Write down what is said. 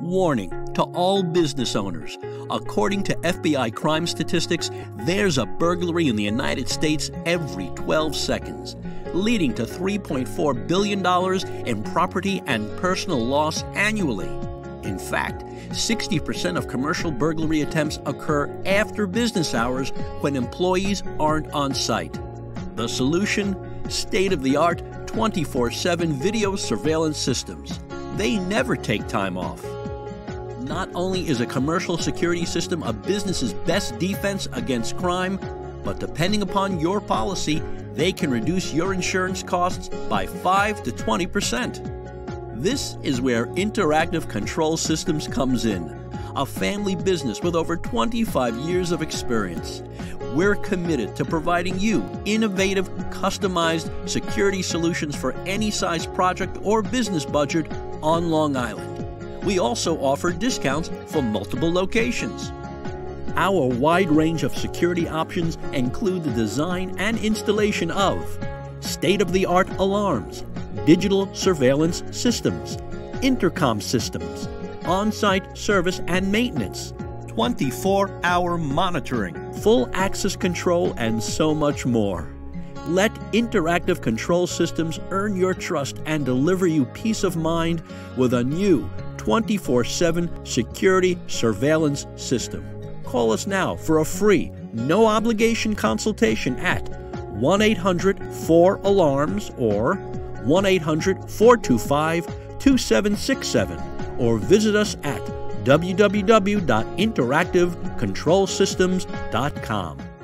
Warning to all business owners. According to FBI crime statistics, there's a burglary in the United States every 12 seconds, leading to $3.4 billion in property and personal loss annually. In fact, 60% of commercial burglary attempts occur after business hours when employees aren't on site. The solution? State-of-the-art 24/7 video surveillance systems. They never take time off. Not only is a commercial security system a business's best defense against crime, but depending upon your policy, they can reduce your insurance costs by 5 to 20%. This is where Interactive Control Systems comes in, a family business with over 25 years of experience. We're committed to providing you innovative, customized security solutions for any size project or business budget on Long Island. We also offer discounts for multiple locations. Our wide range of security options include the design and installation of state-of-the-art alarms, digital surveillance systems, intercom systems, on-site service and maintenance, 24-hour monitoring, full access control, and so much more. Let Interactive Control Systems earn your trust and deliver you peace of mind with a new 24/7 security surveillance system. Call us now for a free, no obligation consultation at 1-800-4ALARMS or 1-800-425-2767 or visit us at www.interactivecontrolsystems.com.